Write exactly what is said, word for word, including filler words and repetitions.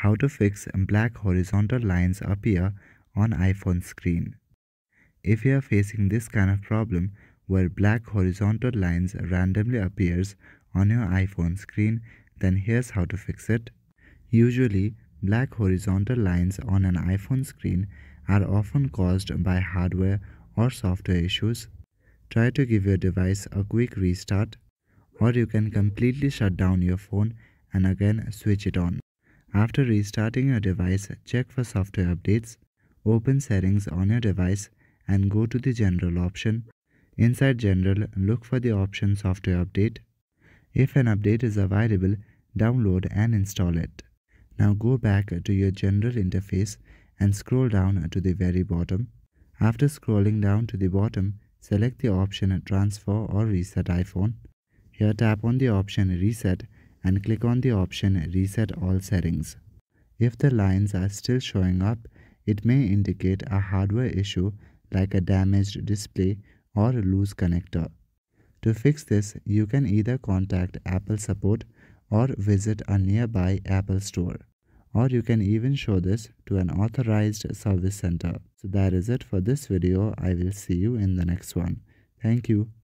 how to fix black horizontal lines appear on iPhone screen. If you are facing this kind of problem where black horizontal lines randomly appears on your iPhone screen, then here's how to fix it. Usually, black horizontal lines on an iPhone screen are often caused by hardware or software issues. Try to give your device a quick restart, or you can completely shut down your phone and again switch it on. After restarting your device, check for software updates, open settings on your device and go to the general option. Inside general, look for the option software update. If an update is available, download and install it. Now go back to your general interface and scroll down to the very bottom. After scrolling down to the bottom, select the option Transfer or Reset iPhone. Here tap on the option Reset and click on the option Reset All Settings. If the lines are still showing up, it may indicate a hardware issue like a damaged display or a loose connector. To fix this, you can either contact Apple Support or visit a nearby Apple Store. Or you can even show this to an authorized service center. So that is it for this video. I will see you in the next one. Thank you.